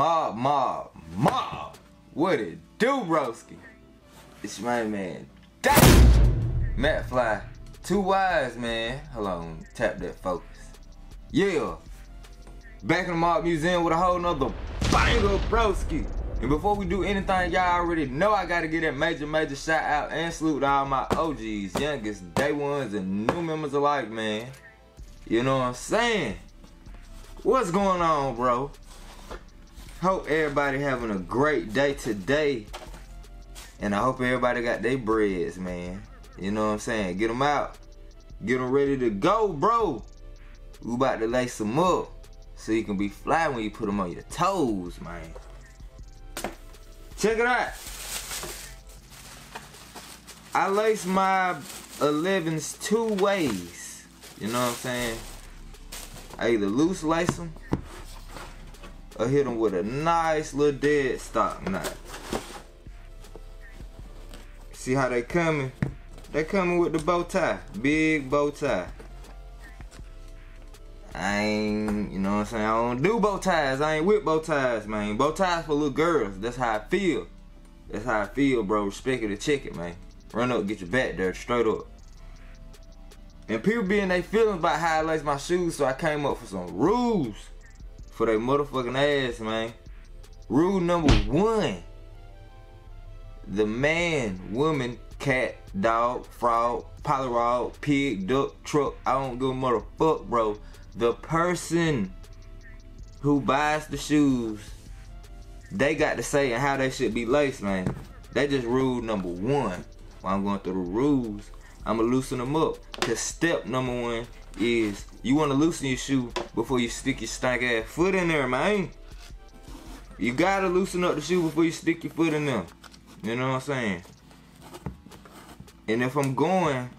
Mob. What it do, broski? It's my man, Matt Fly. Two wise, man. Hold on, tap that focus. Yeah. Back in the Mob Museum with a whole nother banger, broski. And before we do anything, y'all already know I gotta get that major shout out and salute to all my OGs, youngest, day ones, and new members alike, man. You know what I'm saying? What's going on, bro? Hope everybody having a great day today. And I hope everybody got their breads, man. You know what I'm saying? Get them out. Get them ready to go, bro. We about to lace them up so you can be fly when you put them on your toes, man. Check it out. I lace my 11s two ways. You know what I'm saying? I either loose lace them or hit them with a nice little dead stock knife. See how they coming? They coming with the bow tie. Big bow tie. I ain't, you know what I'm saying, I don't do bow ties. I ain't with bow ties, man. Bow ties for little girls. That's how I feel. That's how I feel, bro. Respect it to check it, man. Run up, get your back there, straight up. And people be in their feelings about how I lace my shoes, so I came up with some rules for their motherfucking ass, man. Rule number 1. The man, woman, cat, dog, frog, Polaroid, pig, duck, truck, I don't give a motherfuck, bro. The person who buys the shoes, they got to say how they should be laced, man. That's just rule number 1. While I'm going through the rules, I'm going to loosen them up. Because step number 1 is you want to loosen your shoe before you stick your stank ass foot in there, man. You got to loosen up the shoe before you stick your foot in there. You know what I'm saying? And if I'm going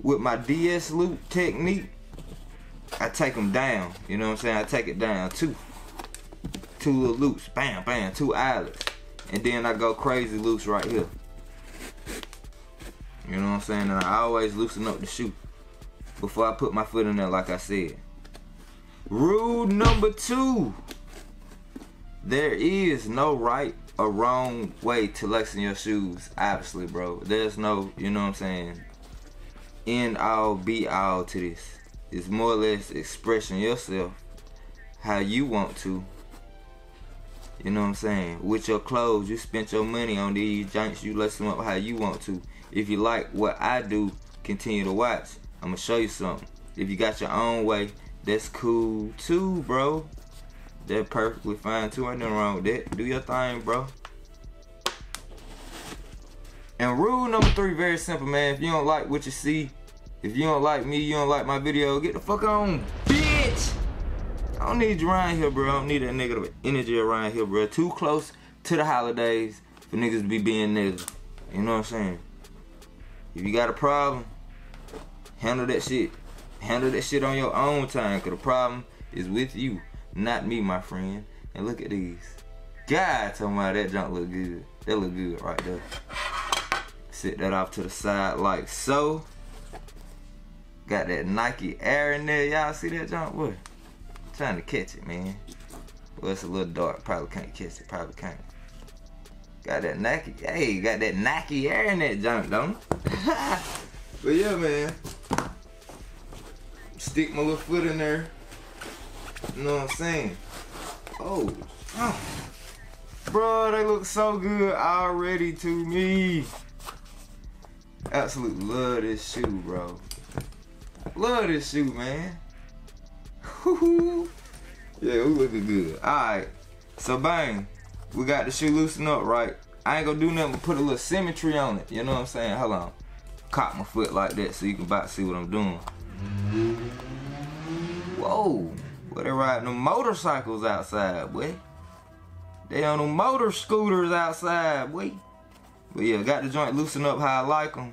with my DS loop technique, I take them down, you know what I'm saying? I take it down, two little loops, bam, bam, 2 eyelets. And then I go crazy loose right here. You know what I'm saying? And I always loosen up the shoe before I put my foot in there, like I said. Rule number 2. There is no right or wrong way to lacing your shoes, obviously, bro. There's no, you know what I'm saying, end all, be all to this. It's more or less expressing yourself how you want to. You know what I'm saying? With your clothes, you spent your money on these joints. You lace them up how you want to. If you like what I do, continue to watch. I'm going to show you something. If you got your own way, that's cool too, bro. That's perfectly fine too. Ain't nothing wrong with that. Do your thing, bro. And rule number 3, very simple, man. If you don't like what you see, if you don't like me, you don't like my video, get the fuck on, bitch! I don't need you around here, bro. I don't need that negative energy around here, bro. Too close to the holidays for niggas to be being negative. You know what I'm saying? If you got a problem, handle that shit. Handle that shit on your own time, because the problem is with you, not me, my friend. And look at these. God, talking about that junk look good. That look good right there. Set that off to the side like so. Got that Nike Air in there. Y'all see that junk? What? I'm trying to catch it, man. Well, it's a little dark. Probably can't catch it. Probably can't. Got that Nike. Hey, got that Nike Air in that junk, don't it? But yeah, man. Stick my little foot in there. You know what I'm saying? Oh. Oh. Bro, they look so good already to me. Absolutely love this shoe, bro. Love this shoe, man. Woo-hoo. Yeah, we looking good. Alright, so bang. We got the shoe loosened up, right? I ain't gonna do nothing but put a little symmetry on it. You know what I'm saying? Hold on. Cop my foot like that so you can about see what I'm doing. Whoa. Boy, they riding them motorcycles outside, boy. They on them motor scooters outside, boy. But yeah, got the joint loosened up how I like them.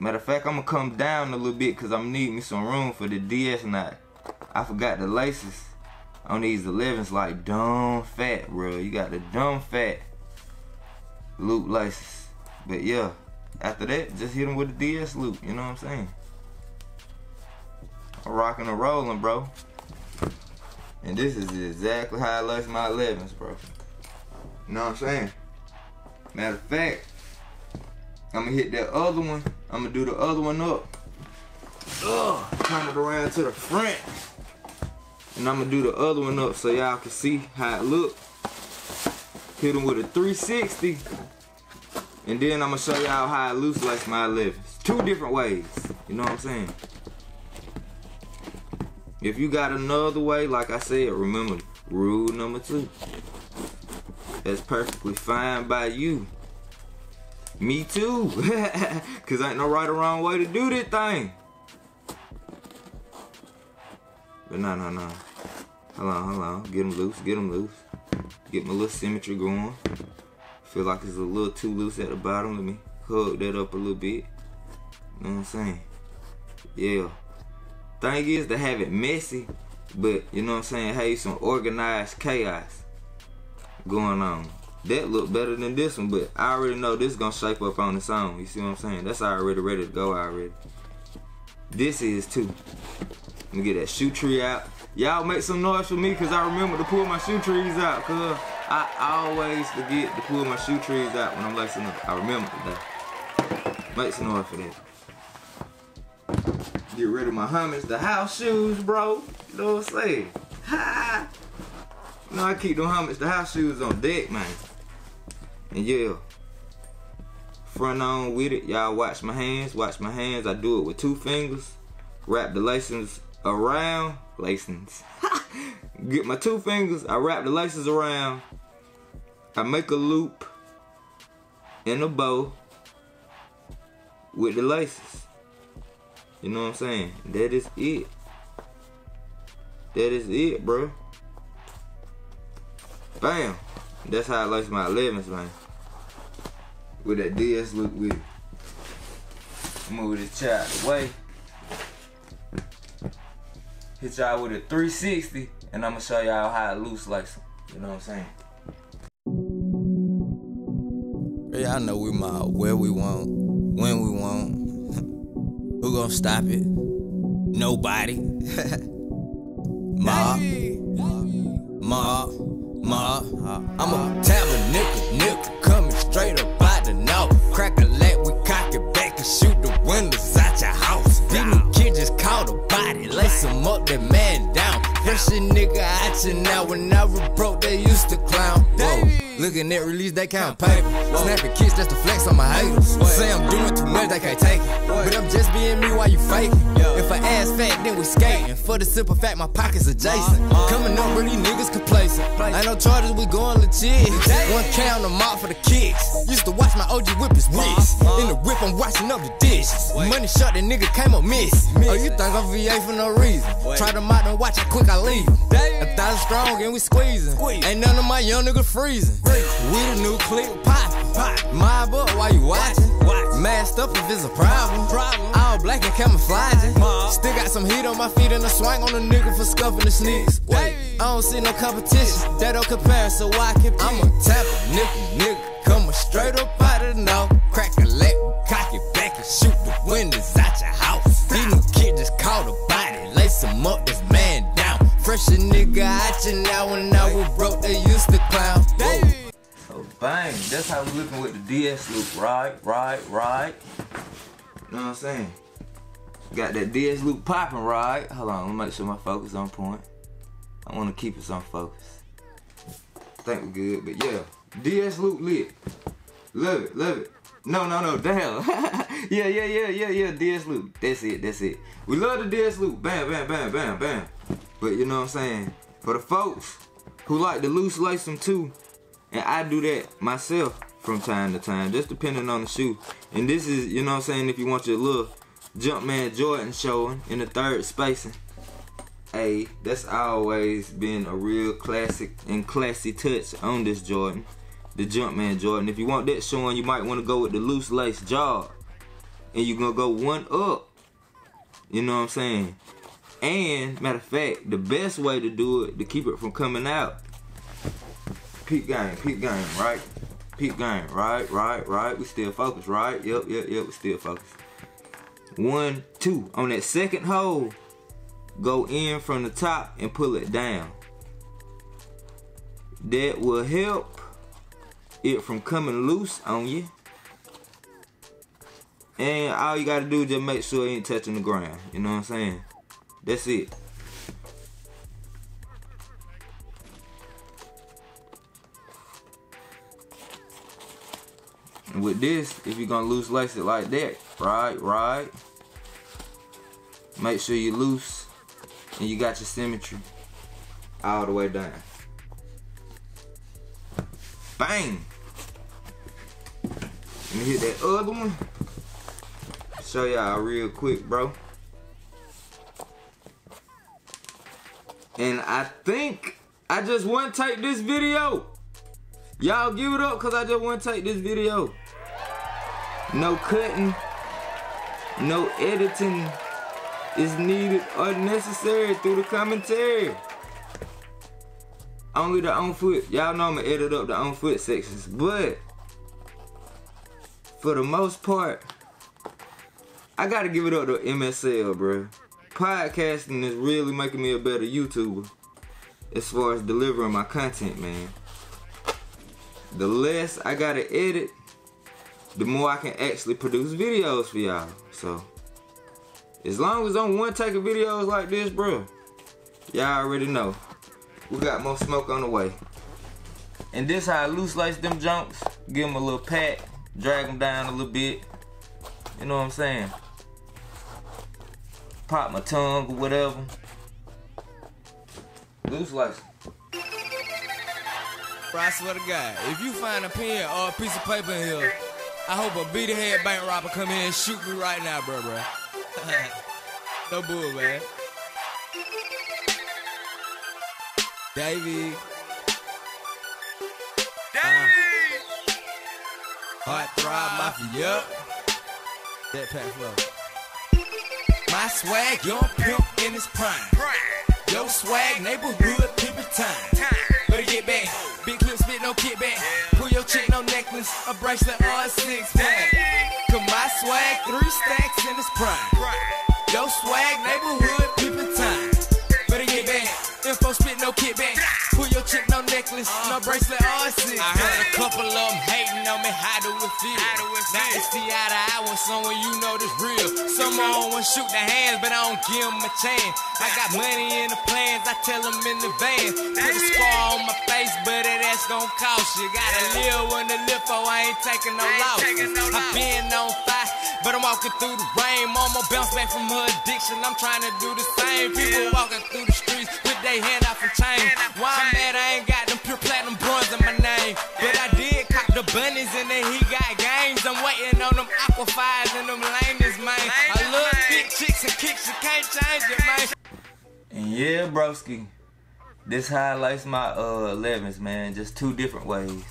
Matter of fact, I'm going to come down a little bit because I'm going to need me some room for the DS knot. I forgot the laces on these 11s like dumb fat, bro. You got the dumb fat loop laces. But yeah, after that, just hit them with the DS loop. You know what I'm saying? I'm rocking and rolling, bro. And this is exactly how I lush my 11s, bro. You know what I'm saying? Matter of fact, I'm gonna hit that other one. I'm gonna do the other one up. Ugh, turn it around to the front. And I'm gonna do the other one up so y'all can see how it look. Hit them with a 360. And then I'm gonna show y'all how I loose lace my 11s. Two different ways, you know what I'm saying? If you got another way, like I said, remember rule number 2. That's perfectly fine by you. Me too, cause ain't no right or wrong way to do this thing. But no. Hold on, get them loose. Get my little symmetry going. Feel like it's a little too loose at the bottom. Let me hug that up a little bit. You know what I'm saying? Yeah. Thing is to have it messy, but you know what I'm saying, hey, some organized chaos going on. That look better than this one, but I already know this is gonna shape up on its own. You see what I'm saying? That's already ready to go already. This is too. Let me get that shoe tree out. Y'all make some noise for me, cause I remember to pull my shoe trees out, cause I always forget to pull my shoe trees out when I'm lacing up. I remember today. Make some noise for that. Get rid of my hummus, the house shoes, bro. You know what I'm saying? Ha! No, I keep them hummus, the house shoes on deck, man. And yeah, front on with it. Y'all watch my hands, I do it with 2 fingers. Wrap the lacings around. Get my 2 fingers, I wrap the laces around. I make a loop and a bow with the laces. You know what I'm saying? That is it. That is it, bro. Bam. That's how I lace my 11s, man. With that DS look with it. Move this child away. Hit y'all with a 360, and I'm gonna show y'all how I loose lace them. You know what I'm saying? Y'all know we mob where we want, when we want. Who gonna stop it? Nobody. Mob. I'm a tavern nigga, coming straight up out the north. Crack a leg, we cock it back and shoot the windows out your house. These kids just caught a body, lace him up, that man down. Fresh a nigga out you now, when I was broke, they used to clown. Whoa. Looking at release, they count paper. Snapping kids, that's the flex on my haters. Say I'm doing too much, they can't take it. But I'm just being me while you faking. If I ass fat, then we skating. For the simple fact, my pockets adjacent. Coming up with these niggas complacent. Ain't no charges, we going legit. 1K on the mop for the kicks. Used to watch my OG whip his wigs. In the whip, I'm washing up the dish. Money shot, that nigga came up miss. Oh, you think I'm VA for no reason? Try them out and watch how quick I leave. 1,000 strong and we squeezing. Ain't none of my young niggas freezing. With a new clip, pop. Mob up while you watching. Masked up if it's a problem. All black and camouflaging. Still got some heat on my feet and a swang on a nigga for scuffing the sneaks. Wait, I don't see no competition. That don't compare, so I can be. I'm a tapper, nigga. Coming straight up out of the north. Crack a leg, cock it back and shoot the windows out your house. These kid just caught a body. Lace him up, this man down. Fresh a nigga out you now, when I was broke, they used to clown. Bang, that's how we looking with the DS loop, right. You know what I'm saying? Got that DS loop popping, right? Hold on, let me make sure my focus on point. I wanna keep us on focus. I think we're good, but yeah. DS loop lit. Love it. No, damn. yeah, DS loop. That's it. We love the DS loop, bam. But you know what I'm saying? For the folks who like to loose lace them too, and I do that myself from time to time, just depending on the shoe. And this is, you know what I'm saying, if you want your little Jumpman Jordan showing in the 3rd spacing. Hey, that's always been a real classic and classy touch on this Jordan, the Jumpman Jordan. If you want that showing, you might want to go with the loose lace job. And you're going to go one up. You know what I'm saying? And, matter of fact, the best way to do it, to keep it from coming out, peep game, right? Peep game, right? We still focused, right? Yep, we still focused. 1, 2. On that second hole, go in from the top and pull it down. that will help it from coming loose on you. And all you gotta do is just make sure it ain't touching the ground. You know what I'm saying? That's it. And with this, if you're gonna loose lace it like that, right, make sure you loose and you got your symmetry all the way down. Bang! Let me hit that other one. Show y'all real quick, bro. And I think I just want to take this video. Y'all give it up because I just want to take this video. No cutting, no editing is needed or necessary through the commentary. Only the on foot. Y'all know I'm gonna edit up the on foot sections, but for the most part, I gotta give it up to MSL, bro. Podcasting is really making me a better YouTuber as far as delivering my content, man. The less I gotta edit, the more I can actually produce videos for y'all. So, as long as I'm one take of videos like this, bro, y'all already know. We got more smoke on the way. And this how I loose lace them jumps. Give them a little pat, drag them down a little bit. You know what I'm saying? Pop my tongue or whatever. Loose lace. Bro, I swear to God, if you find a pen or a piece of paper in here, I hope a beat head bank robber come here and shoot me right now, bro. No bull, man. Davey. Davey! Heart throb mafia, yup. That pack flow. My swag, your pimp in his prime. Your swag, neighborhood pimp time. Better get back. Big clip spit, no kickback. Pull your chick, no necklace. A bracelet or a six-pack. Cause my swag, 3 stacks in his prime. Your swag, neighborhood pimp time. Better get back. Info spit, no kickback. Pull your chick, no necklace, no bracelet or a six. I heard a couple of them hating on me. How do it feel? Now it's the eye to eye when someone you know that's real. Some I don't want to shoot their hands, but I don't give them a chance. I got money in the plans, I tell them in the van. Put a scar on my face, but that ass gon' cost you. Gotta live on the lipo, I ain't taking no loss. I been on fire, but I'm walking through the rain. Mama bounced back from her addiction, I'm trying to do the same. People walking through the streets with their hand out for change. Why I'm mad I ain't got them pure platinum bronze in my name. But I did cop the bunnies and then he got games. I'm waiting on them aquifers and them lameness, man. I love thick chicks and kicks, you can't change it, man. And yeah, broski, this highlights my 11s, man, just 2 different ways.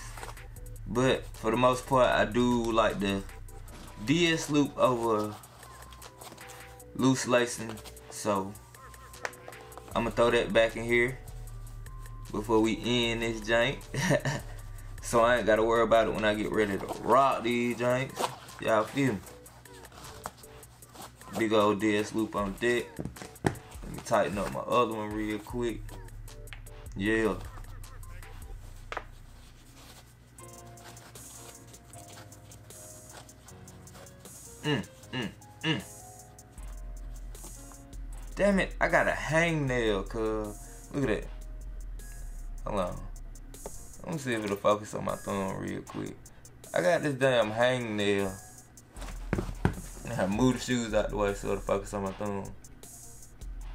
But for the most part, I do like the DS loop over loose lacing. So I'm gonna throw that back in here before we end this jank. So I ain't gotta worry about it when I get ready to rock these janks. Y'all feel me? Big old DS loop on deck. Let me tighten up my other one real quick. Yeah. Damn it, I got a hangnail, cuz. Look at that. Hold on. Let me see if it'll focus on my thumb real quick. I got this damn hangnail. I move the shoes out the way so it'll focus on my thumb.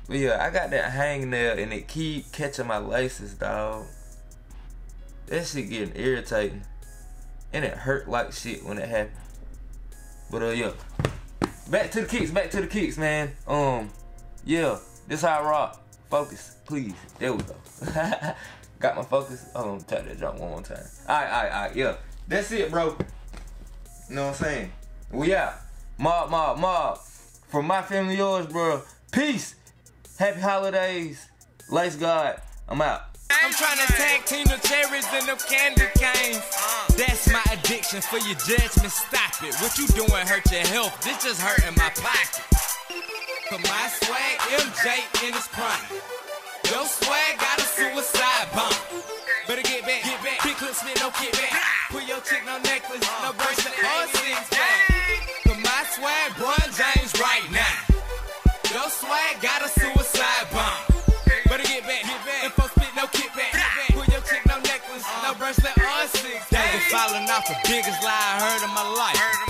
But yeah, I got that hangnail and it keep catching my laces, dog. That shit getting irritating. And it hurt like shit when it happened. But yeah. Back to the kicks, man. Yeah, this how I rock. Focus, please. There we go. Got my focus. Hold on, tap that jump one more time. Alright, yeah. That's it, bro. You know what I'm saying? We out. Mob. From my family, yours, bro. Peace. Happy holidays. Lace God. I'm out. I'm trying to tag team the cherries and them candy canes. That's my addiction for your judgment. Stop it. What you doing hurt your health. This just hurting my pocket. Cause my swag, MJ in his prime. Your swag got a suicide bomb. Better get back. swag, got a suicide bomb. Better get back, info spit, no kickback. Pull your chick, no necklace, no bracelet, or six. They been falling off the biggest lie I heard in my life.